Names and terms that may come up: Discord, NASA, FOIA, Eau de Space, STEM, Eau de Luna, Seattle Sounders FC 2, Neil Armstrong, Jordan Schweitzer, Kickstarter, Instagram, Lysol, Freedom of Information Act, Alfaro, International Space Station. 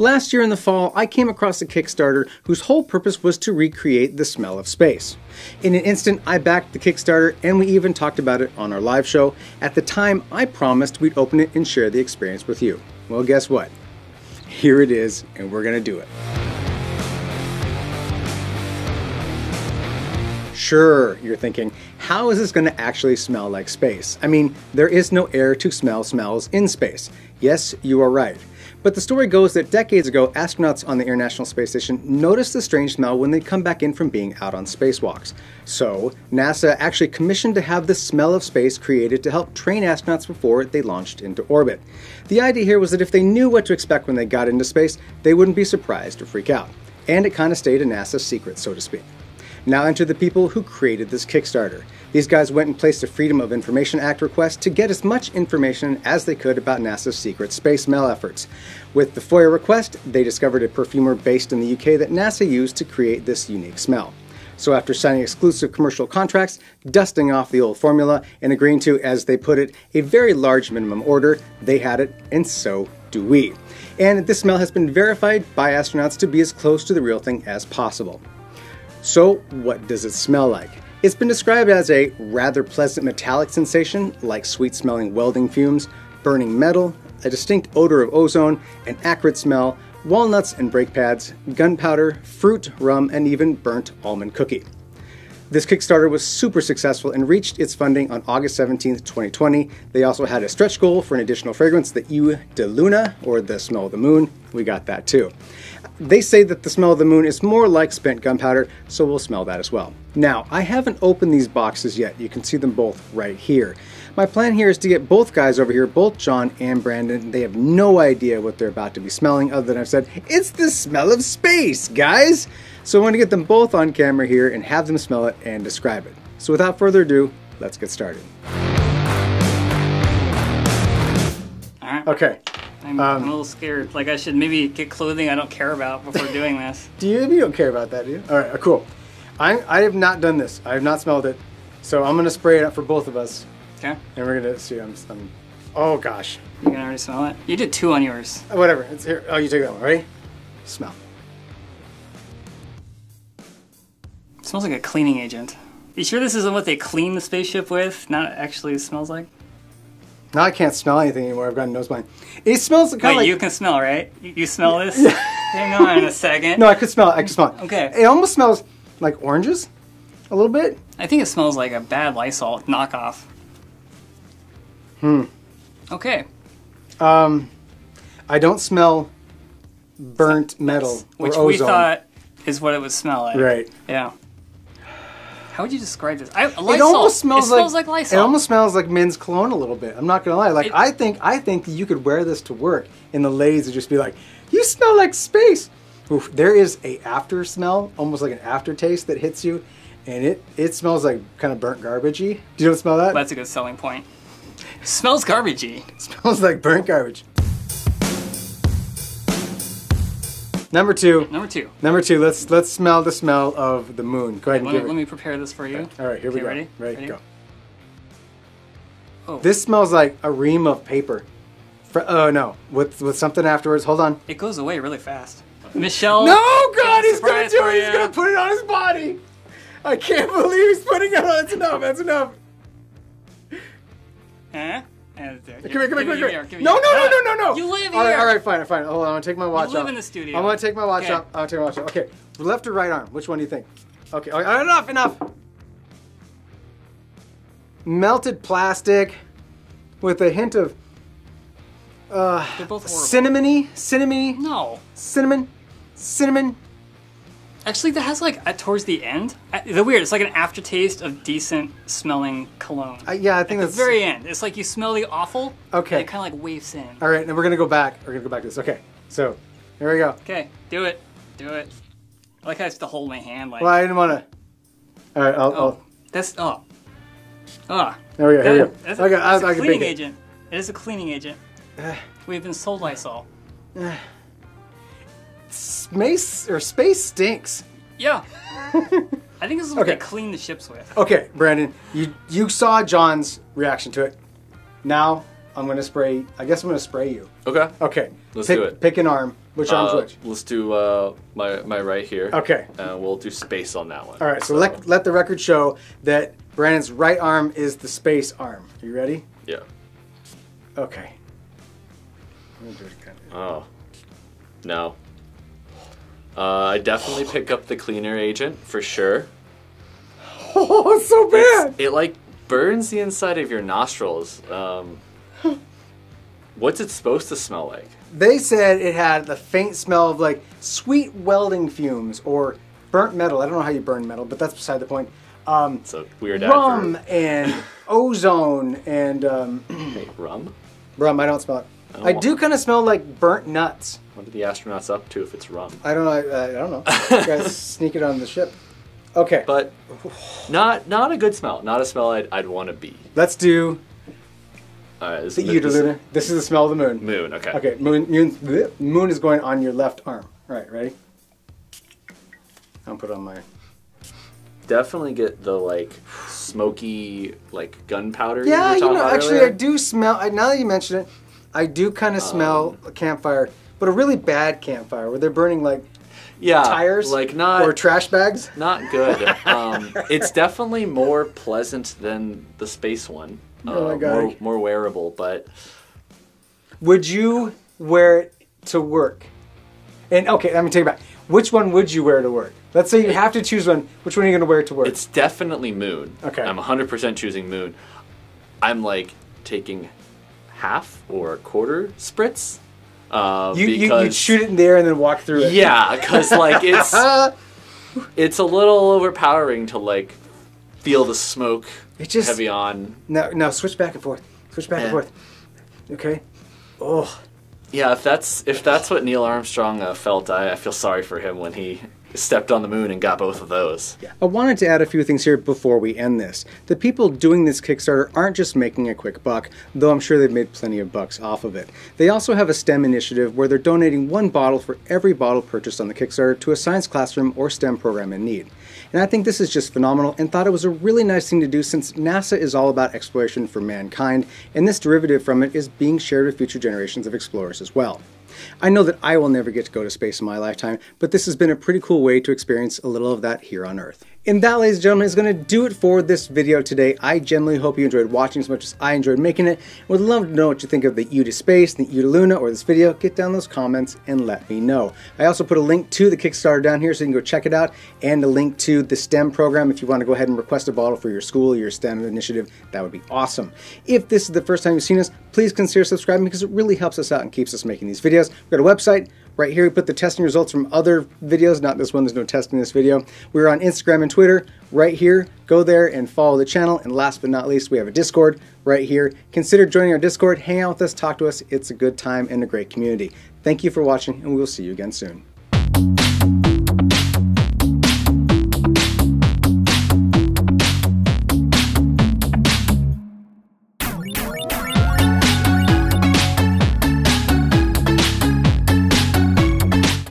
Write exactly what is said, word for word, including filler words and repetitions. Last year in the fall, I came across a Kickstarter whose whole purpose was to recreate the smell of space. In an instant, I backed the Kickstarter, and we even talked about it on our live show. At the time, I promised we'd open it and share the experience with you. Well, guess what? Here it is, and we're gonna do it. Sure, you're thinking, how is this going to actually smell like space? I mean, there is no air to smell smells in space. Yes, you are right. But the story goes that decades ago, astronauts on the International Space Station noticed the strange smell when they'd come back in from being out on spacewalks. So, NASA actually commissioned to have the smell of space created to help train astronauts before they launched into orbit. The idea here was that if they knew what to expect when they got into space, they wouldn't be surprised or freak out. And it kind of stayed a NASA secret, so to speak. Now enter the people who created this Kickstarter. These guys went and placed a Freedom of Information Act request to get as much information as they could about NASA's secret space mail efforts. With the FOIA request, they discovered a perfumer based in the U K that NASA used to create this unique smell. So after signing exclusive commercial contracts, dusting off the old formula, and agreeing to, as they put it, a very large minimum order, they had it, and so do we. And this smell has been verified by astronauts to be as close to the real thing as possible. So, what does it smell like? It's been described as a rather pleasant metallic sensation, like sweet-smelling welding fumes, burning metal, a distinct odor of ozone, an acrid smell, walnuts and brake pads, gunpowder, fruit, rum, and even burnt almond cookie. This Kickstarter was super successful and reached its funding on August seventeenth, twenty twenty. They also had a stretch goal for an additional fragrance, the Eau de Luna, or the smell of the moon. We got that too. They say that the smell of the moon is more like spent gunpowder, so we'll smell that as well. Now, I haven't opened these boxes yet. You can see them both right here. My plan here is to get both guys over here, both John and Brandon. They have no idea what they're about to be smelling, other than I've said, it's the smell of space, guys! So I want to get them both on camera here and have them smell it and describe it. So without further ado, let's get started. Alright. Okay. I'm, um, I'm a little scared. Like, I should maybe get clothing I don't care about before doing this. Do you? You don't care about that, do you? All right, cool. I, I have not done this. I have not smelled it. So I'm going to spray it up for both of us. Okay. And we're going to see. I'm, I'm, oh, gosh. You can already smell it? You did two on yours. Whatever. It's here. Oh, you take that one. Ready? Smell. It smells like a cleaning agent. You sure this isn't what they clean the spaceship with? Not actually smells like? Now I can't smell anything anymore. I've got a nose blind. It smells kind Wait, of like... you can smell, right? You, you smell this? Hang on a second. No, I could smell it. I could smell it. Okay. It almost smells like oranges a little bit. I think it smells like a bad Lysol knockoff. Hmm. Okay. Um, I don't smell burnt so, metal or which ozone. We thought is what it would smell like. Right. Yeah. How would you describe this? I, Lysol. It almost smells, it smells like, like Lysol. It almost smells like men's cologne a little bit. I'm not gonna lie. Like it, I think, I think you could wear this to work, and the ladies would just be like, "You smell like space." Oof, there is a after smell, almost like an aftertaste that hits you, and it it smells like kind of burnt garbagey. Do you don't smell that? That's a good selling point. It smells garbagey. It smells like burnt garbage. Number two. Number two. Number two. Let's let's smell the smell of the moon. Go ahead and give it. Let me prepare this for you. All right, here we go. Ready? Ready? Go. Oh. This smells like a ream of paper. Oh no, with with something afterwards. Hold on. It goes away really fast. Michelle. No, God, he's gonna do it. He's gonna put it on his body. I can't believe he's putting it on. That's enough. That's enough. Huh? Come here, come here, come here. here. here. No, no, no, no, no, no. You live here. All right, all right, fine, fine. Hold on, I'm going to take my watch off. You live off. in the studio. I'm going to take my watch okay. off. I'm going to take my watch off. Okay, left or right arm? Which one do you think? Okay, all right, enough, enough. Melted plastic with a hint of uh, They're both cinnamony, cinnamony. No. Cinnamon, cinnamon. Actually, that has like, a, towards the end, the weird, it's like an aftertaste of decent smelling cologne. Uh, yeah, I think At that's... At the very end, it's like you smell the awful, okay. and it kind of like waves in. All right, and we're going to go back, we're going to go back to this. Okay, so, here we go. Okay, do it, do it. I like how I have to hold my hand like... Well, I didn't want to... All right, I'll... Oh, I'll... that's... Oh. Ah. Oh. There we go, that, here we go. That's a, okay, that's I, a cleaning I agent. It. it is a cleaning agent. Uh, We've been sold Lysol. Uh, Space or space stinks. Yeah. I think this is what okay. they clean the ships with. Okay, Brandon, you you saw John's reaction to it. Now I'm gonna spray. I guess I'm gonna spray you. Okay. Okay. Let's Pick, do it. Pick an arm. Which arm's uh, which? Let's do uh, my, my right here. Okay. Uh, we'll do space on that one. All right, so, so. Let, let the record show that Brandon's right arm is the space arm. Are you ready? Yeah. Okay. I'm gonna do it again. Oh. No. Uh, I definitely pick up the cleaner agent, for sure. Oh, it's so bad! It's, it, like, burns the inside of your nostrils. Um, what's it supposed to smell like? They said it had the faint smell of, like, sweet welding fumes or burnt metal. I don't know how you burn metal, but that's beside the point. Um, it's a weird rum advert. And ozone and... Um, hey, rum? Rum, I don't smell it. I, I do kind of smell like burnt nuts. What are the astronauts up to if it's rum? I don't know. I, I don't know. You guys sneak it on the ship. Okay. But not not a good smell. Not a smell I'd, I'd want to be. Let's do uh, this, the Eau de Luna. This is the smell of the moon. Moon, okay. Okay, moon, moon, moon is going on your left arm. All right, ready? I'll put it on my... Definitely get the, like, smoky, like, gunpowder. Yeah, you, you know, actually earlier. I do smell, I, now that you mention it, I do kind of smell um, a campfire, but a really bad campfire where they're burning like yeah, tires like not, or trash bags. Not good. um, it's definitely more pleasant than the space one. Uh, oh my God. More, more wearable, but... Would you wear it to work? And okay, let me take it back. Which one would you wear to work? Let's say you have to choose one. Which one are you going to wear to work? It's definitely moon. Okay. I'm one hundred percent choosing moon. I'm like taking... half or a quarter spritz. Uh, you, you, because, you'd shoot it in there and then walk through it. Yeah, because like it's it's a little overpowering to like feel the smoke it just, heavy on. No, no, switch back and forth. Switch back eh. and forth. Okay. Oh. Yeah, if that's if that's what Neil Armstrong uh, felt, I, I feel sorry for him when he stepped on the moon and got both of those. Yeah. I wanted to add a few things here before we end this. The people doing this Kickstarter aren't just making a quick buck, though I'm sure they've made plenty of bucks off of it. They also have a STEM initiative where they're donating one bottle for every bottle purchased on the Kickstarter to a science classroom or STEM program in need. And I think this is just phenomenal and thought it was a really nice thing to do since NASA is all about exploration for mankind, and this derivative from it is being shared with future generations of explorers as well. I know that I will never get to go to space in my lifetime, but this has been a pretty cool way to experience a little of that here on Earth. And that, ladies and gentlemen, is going to do it for this video today. I genuinely hope you enjoyed watching as much as I enjoyed making it. I would love to know what you think of the Eau de Space, the Eau de Luna, or this video. Get down those comments and let me know. I also put a link to the Kickstarter down here so you can go check it out, and a link to the STEM program if you want to go ahead and request a bottle for your school or your STEM initiative. That would be awesome. If this is the first time you've seen us, please consider subscribing because it really helps us out and keeps us making these videos. We've got a website. Right here we put the testing results from other videos, not this one, there's no testing in this video. We're on Instagram and Twitter, right here. Go there and follow the channel. And last but not least, we have a Discord right here. Consider joining our Discord, hang out with us, talk to us. It's a good time and a great community. Thank you for watching, and we will see you again soon.